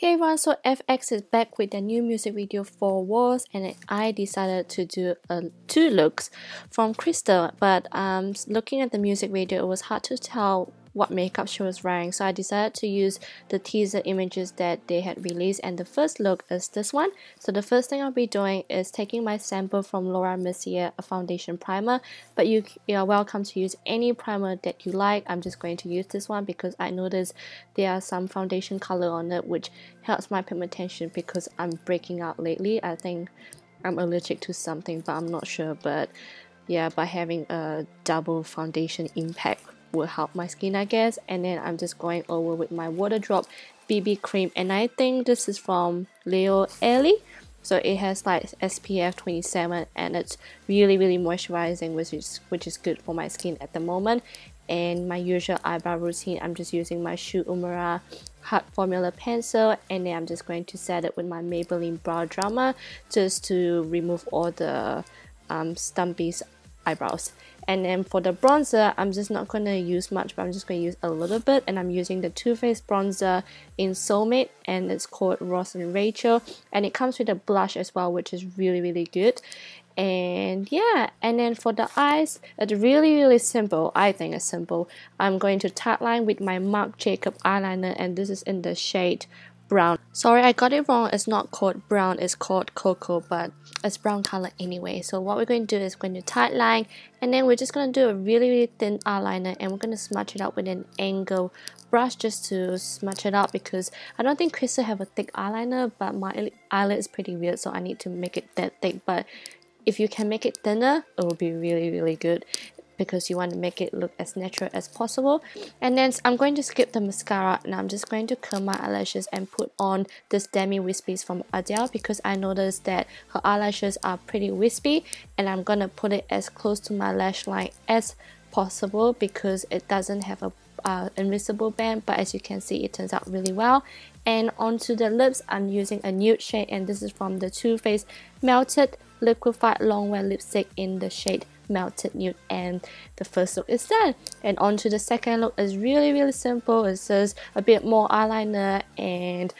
Hey everyone, so F(X) is back with their new music video 4 Walls, and I decided to do two looks from Krystal, but looking at the music video, it was hard to tell what makeup she was wearing, so I decided to use the teaser images that they had released, and the first look is this one. So the first thing I'll be doing is taking my sample from Laura Mercier, a foundation primer, but you are welcome to use any primer that you like. I'm just going to use this one because I noticed there are some foundation color on it, which helps my pigmentation because I'm breaking out lately. I think I'm allergic to something, but I'm not sure, but yeah, by having a double foundation impact will help my skin, I guess. And then I'm just going over with my Water Drop BB cream, and I think this is from Leo Ellie, so it has like SPF 27 and it's really moisturizing, which is good for my skin at the moment. And my usual eyebrow routine, I'm just using my Shu Uemtura Hard Formula pencil, and then I'm just going to set it with my Maybelline Brow Drummer just to remove all the stumpy eyebrows. And then for the bronzer, I'm just not going to use much, but I'm just going to use a little bit, and I'm using the Too Faced bronzer in Soulmate, and it's called Ross and Rachel, and it comes with a blush as well, which is really good. And yeah, and then for the eyes, it's really simple. I think it's simple. I'm going to tag line with my Marc Jacobs eyeliner, and this is in the shade Brown. Sorry, I got it wrong. It's not called brown, it's called cocoa, but it's brown color anyway. So what we're going to do is going to tight line, and then we're just going to do a really thin eyeliner, and we're going to smudge it up with an angle brush just to smudge it up, because I don't think Krystal have a thick eyeliner, but my eyelid is pretty weird, so I need to make it that thick. But if you can make it thinner, it will be really good, because you want to make it look as natural as possible. And then I'm going to skip the mascara, and I'm just going to curl my eyelashes and put on this Demi Wispies from Ardell, because I noticed that her eyelashes are pretty wispy, and I'm going to put it as close to my lash line as possible because it doesn't have a invisible band, but as you can see, it turns out really well. And onto the lips, I'm using a nude shade, and this is from the Too Faced Melted Liquefied Longwear Lipstick in the shade Melted Nude, and the first look is done. And onto the second look is really simple. It's just a bit more eyeliner and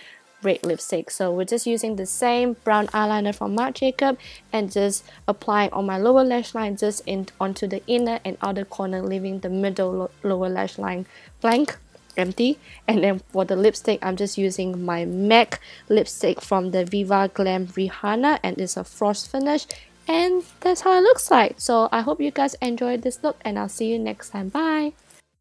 red lipstick, so we're just using the same brown eyeliner from Marc Jacobs and just applying on my lower lash line, just onto the inner and outer corner, leaving the middle lower lash line blank, empty. And then for the lipstick, I'm just using my MAC lipstick from the Viva Glam Rihanna, and it's a frost finish, and that's how it looks like. So I hope you guys enjoyed this look, and I'll see you next time. Bye.